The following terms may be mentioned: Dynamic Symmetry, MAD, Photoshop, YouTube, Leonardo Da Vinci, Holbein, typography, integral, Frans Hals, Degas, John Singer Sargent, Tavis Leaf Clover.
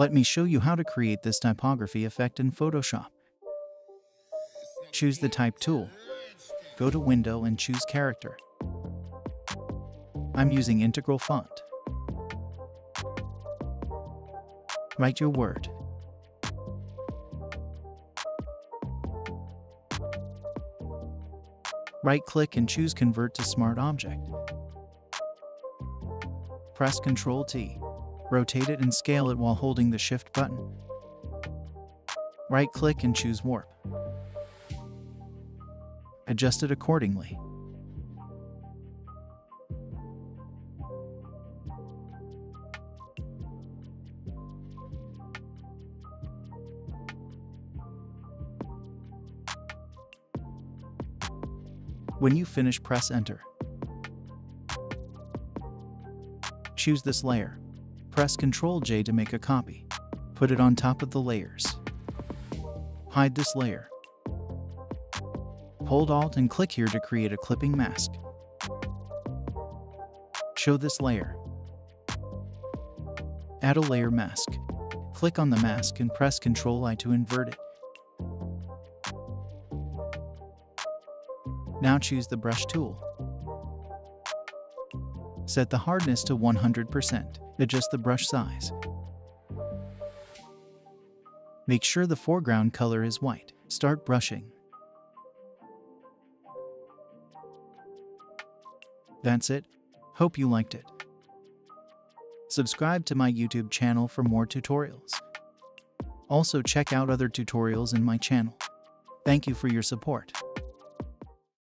Let me show you how to create this typography effect in Photoshop. Choose the Type tool. Go to Window and choose Character. I'm using Integral font. Write your word. Right-click and choose Convert to Smart Object. Press Ctrl-T. Rotate it and scale it while holding the Shift button. Right-click and choose Warp. Adjust it accordingly. When you finish, press Enter. Choose this layer. Press Ctrl-J to make a copy. Put it on top of the layers. Hide this layer. Hold Alt and click here to create a clipping mask. Show this layer. Add a layer mask. Click on the mask and press Ctrl-I to invert it. Now choose the Brush tool. Set the hardness to 100%. Adjust the brush size. Make sure the foreground color is white. Start brushing. That's it. Hope you liked it. Subscribe to my YouTube channel for more tutorials. Also check out other tutorials in my channel. Thank you for your support.